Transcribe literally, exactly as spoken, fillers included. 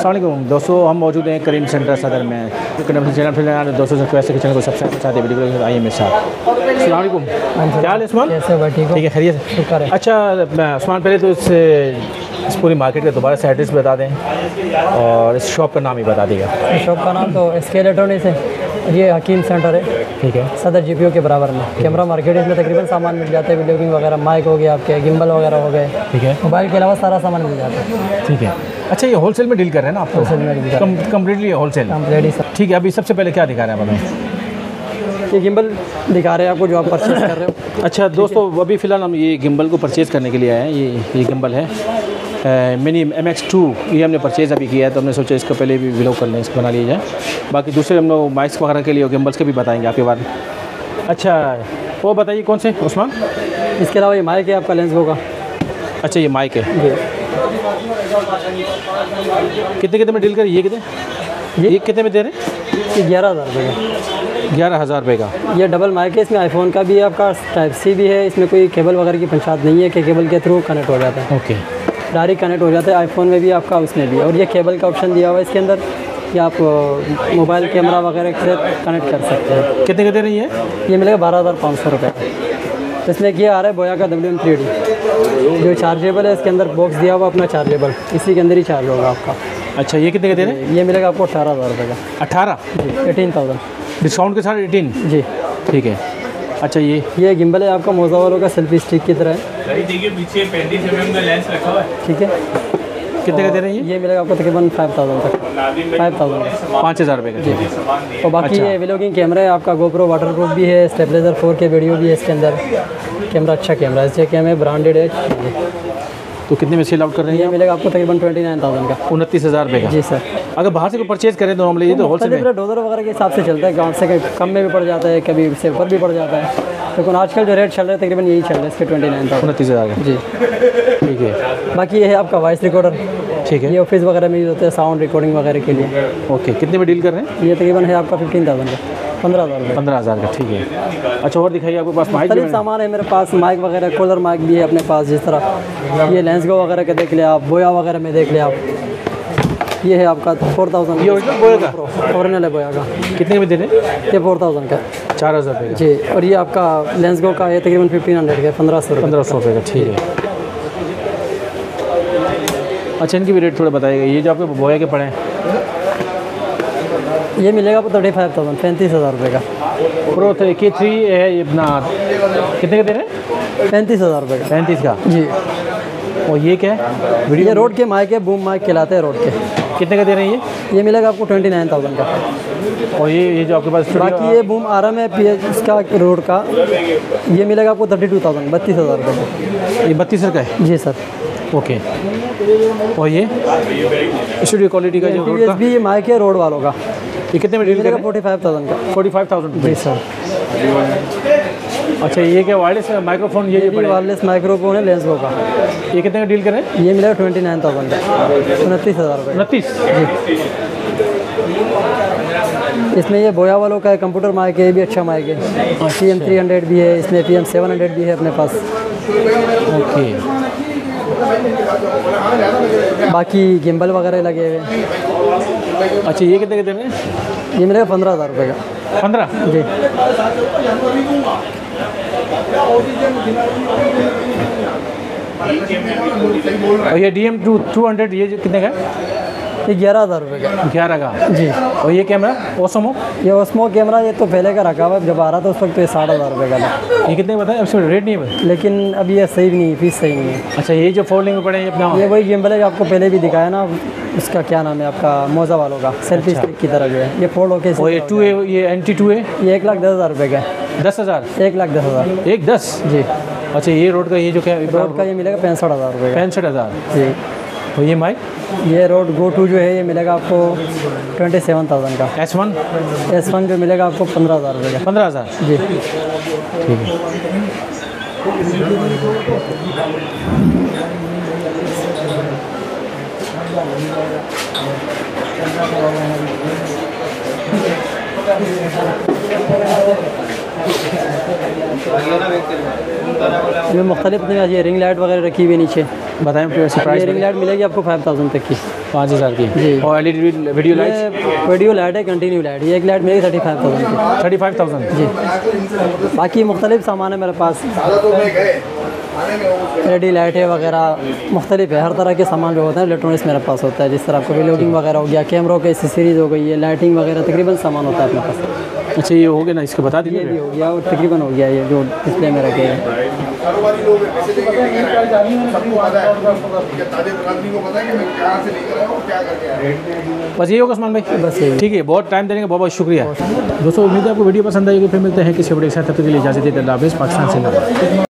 अस्सलामुअलैकुम दोस्तों, हम मौजूद हैं करीम सेंटर सदर में। चैनल फिर दोस्तों से पैसे के चैनल को सबसे अच्छा वीडियो आइए मेरे साथ। अस्सलामुअलैकुम, क्या हाल है उस्मान? ठीक है, खैरियत से शुक्र है। अच्छा उस्मान, पहले तो इससे इस पूरी मार्केट का दोबारा से एड्रेस बता दें और इस शॉप का नाम ही बता देगा। शॉप का नाम तो एस के इलेक्ट्रॉनिक्स है, ये हकीम सेंटर है, ठीक है, सदर जी पी ओ के बराबर में। कैमरा मार्केट है, इसमें तकरीबन सामान मिल जाता है, वीडियोगिंग वगैरह, माइक हो गया, आपके गिम्बल वगैरह हो गए, ठीक है, मोबाइल के अलावा सारा सामान मिल जाता है, ठीक है। अच्छा, ये होलसेल में डील कर रहे हैं ना आप? होलसेल में डील कम कम्प्लीटली होलसेल, ठीक है। अभी सबसे पहले क्या दिखा रहे हैं आप? ये गिम्बल दिखा रहे हैं आपको जो आप परचेज़ कर रहे हो। अच्छा दोस्तों, अभी फ़िलहाल हम ये गिम्बल को परचेज़ करने के लिए आए हैं। ये ये गिम्बल है मिनी एम एक्स टू, ये हमने परचेज़ अभी किया है, तो हमने सोचा इसका पहले भी व्लॉग कर लें, इसको बना लिया जाए। बाकी दूसरे हम लोग माइक्स वगैरह के लिए और गिम्बल्स के भी बताएँगे आपके बाद। अच्छा वो बताइए कौन से उस्मान? इसके अलावा ये माइक है आपका लेंसगो का। अच्छा, ये माइक है, कितने कितने में डील करें? ये कितने ये कितने में दे रहे हैं? ग्यारह हज़ार रुपये का ग्यारह हज़ार रुपये का ये डबल माइक है। इसमें आईफोन का भी है आपका, टाइप सी भी है, इसमें कोई केबल वगैरह की पंचायत नहीं है कि केबल के थ्रू कनेक्ट हो जाता है। ओके, डायरेक्ट कनेक्ट हो जाता है, आईफोन में भी आपका, उसमें भी। और ये केबल का ऑप्शन दिया हुआ है इसके अंदर कि आप मोबाइल कैमरा वगैरह से कनेक्ट कर सकते हैं। कितने का दे रही है? ये मिलेगा बारह हज़ार पाँच सौ रुपये। तो इसमें किया आ रहा है बोया का डब्ल्यू एम थ्री डी जो चार्जेबल है, इसके अंदर बॉक्स दिया हुआ अपना चार्जेबल, इसी के अंदर ही चार्ज होगा आपका। अच्छा, ये कितने का दे रहे हैं? ये मिलेगा आपको अठारह हज़ार रुपये का। अठारह एटीन थाउजेंड डिस्काउंट के साथ एटीन, जी ठीक है। अच्छा, ये ये गिम्बल है आपका मोजा वालों का, सेल्फी स्टिक की तरह है, ठीक है। कितने का दे रहे हैं? ये मिलेगा आपको तकरीबन फाइव थाउजेंड तक, फाइव थाउजेंड पाँच हज़ार रुपये का। और बाकी ये व्लॉगिंग कैमरा है आपका, गोप्रो वाटर प्रूफ भी है, स्टेबलाइजर फोर के वीडियो भी है इसके अंदर। कैमरा अच्छा कैमरा है, इससे कैमरा ब्रांडेड है। तो कितने में सेल आउट कर रहे हैं? ये मिलेगा आपको तकरीबन ट्वेंटी नाइन थाउजेंड का, उनतीस हज़ार रुपये का, जी सर। अगर बाहर से कोई परचेज़ करें तो हम ले तो होलसेल में डॉलर वगैरह के हिसाब से चलता है, गाँव से कहीं कम में भी पड़ जाता है, कभी इससे ऊपर भी पड़ जाता है, लेकिन आजकल जो रेट चल रहा है तकरीबन यही चल रहा है, इसके ट्वेंटी नाइन थाउजेंड उनतीस हज़ार का, जी ठीक है। बाकी ये है आपका वॉइस रिकॉर्डर, ठीक है, ये ऑफिस वगैरह में यूज़ होता है साउंड रिकॉर्डिंग वगैरह के लिए। ओके, कितने में डील कर रहे हैं? ये तकरीबन है आपका फिफ्टीन थाउजेंड का, पंद्रह हज़ार का, पंद्रह हज़ार का, ठीक है। अच्छा, और दिखाइए, आपके पास माइक सामान है? मेरे पास माइक वगैरह, कॉलर माइक भी है अपने पास, जिस तरह ये लेंसगो वगैरह का देख ले आप, बोया वगैरह में देख ले आप। ये है आपका फोर थाउजेंड, ये ओरिजिनल बोया का, ओरिजिनल है बोया का। कितने में दे रहे हैं? ये फोर थाउजेंड का, चार हज़ार रुपये जी। और ये आपका लेंसगो का ये तकरीबन फिफ्टीन हंड्रेड का, पंद्रह सौ पंद्रह सौ रुपये का, ठीक है। अच्छा, इनकी भी रेट थोड़ा बताइएगा। ये जो आपके बोया के पड़े हैं, ये मिलेगा आपको थर्टी फाइव थाउजेंड पैंतीस हज़ार रुपये का। प्रो थ्री के थ्री है ये अपना, कितने का दे रहे हैं? पैंतीस हज़ार रुपये का, पैंतीस का जी। और ये क्या है? वीडियो ये रोड के माइक है, बूम माइक कहलाते हैं रोड के। कितने का दे रहे हैं ये? ये मिलेगा आपको ट्वेंटी नाइन थाउजेंड का। और ये ये जो आपके पास, बाकी ये बूम आराम है पी एच इसका रोड का, ये मिलेगा आपको थर्टी टू थाउजेंड बत्तीस हज़ार रुपये का। ये बत्तीस हज़ार का है जी सर, ओके। और ये स्टूडियो क्वालिटी का जो रोड का भी माइक है रोड वालों का, ये कितने में डील करेगा? फोर्टी फाइव थाउजेंड का, फोर्टी फाइव थाउजेंड जी सर। अच्छा, ये क्या वायरलेस माइक्रोफोन? ये ये वायरलेस माइक्रोफोन है लेंसगो का, ये कितने का डील करें? ये मिलेगा ट्वेंटी नाइन थाउजेंड का, उनतीस हज़ार रुपये, उनतीस जी। इसमें ये बोया वालों का है, कंप्यूटर माइक है, ये भी अच्छा माइक है, पी एम थ्री हंड्रेड भी है, इसमें पी एम सेवन हंड्रेड भी है अपने पास, ओके। बाकी गिम्बल वगैरह लगे हुए। अच्छा, ये कितने कितने में? ये मिलेगा पंद्रह हज़ार रुपये का, पंद्रह जी। और ये D M two two hundred ये कितने का? ये ग्यारह हज़ार रुपये का, ग्यारह का जी। और ये कैमरा ओस्मो, ये ओस्मो कैमरा ये तो पहले का रखा हुआ है, जब आ रहा था उस वक्त तो ये साठ हज़ार रुपये का था। ये कितने बताया? उसमें रेट नहीं है, लेकिन अब ये सही नहीं है, फीस सही नहीं है। अच्छा, ये जो फोल्डिंग में पड़े हैं अपना, ये वही गिम्बल है आपको पहले भी दिखाया ना, उसका क्या नाम है आपका मोजा वालों का, सेल्फी स्टिक की तरह जो है, ये फोल्ड होके। और ये टू ए, ये एन टी टू ए, ये एक लाख दस हज़ार रुपये का है, दस हज़ार एक लाख दस हज़ार एक दस जी। अच्छा, ये रोड का ये जो क्या रोड का ये मिलेगा पैंसठ हज़ार रुपये, पैंसठ हज़ार जी। और ये माइक ये रोड गो टू जो है, ये मिलेगा आपको ट्वेंटी सेवन थाउजेंड का। एस वन एस वन जो मिलेगा आपको पंद्रह हज़ार रुपये का, पंद्रह हज़ार जी, ठीक है। इसमें मुख्तलिफ ये रिंग लाइट वगैरह रखी हुई नीचे बताएं प्राइस। रिंग लाइट मिलेगी आपको फाइव थाउजेंड तक की, पाँच हज़ार की जी। और LED video light, video light है कंटिन्यू लाइट, ये एक लाइट मिलेगी thirty five thousand thirty five thousand जी। बाकी मुख्तलिफ सामान है मेरे पास, एलईडी लाइटें वगैरह मुख्तलिफ है, हर तरह के सामान जो होता है इलेक्ट्रॉनिक्स मेरे पास होता है, जिस तरह आपको वीडियोगिंग वगैरह हो गया, कैमरों की सीरीज़ हो गई है, लाइटिंग वगैरह तकरीबन सामान होता है अपने पास। अच्छा ये हो गया ना, इसको बता दीजिए। ये भी हो गया और तकरीबन हो गया ये जो डिस्प्ले में रखे हैं बस ये होगा उस्मान भाई। बस ये ठीक है, बहुत टाइम देने का बहुत बहुत शुक्रिया दोस्तों। उम्मीद है आपको वीडियो पसंद आएगी। फिर मिलते हैं किसी वीडियो के साथ, तब तक के लिए इजाज़त दीजिए। अल्लाह हाफ़िज़, पाकिस्तान से।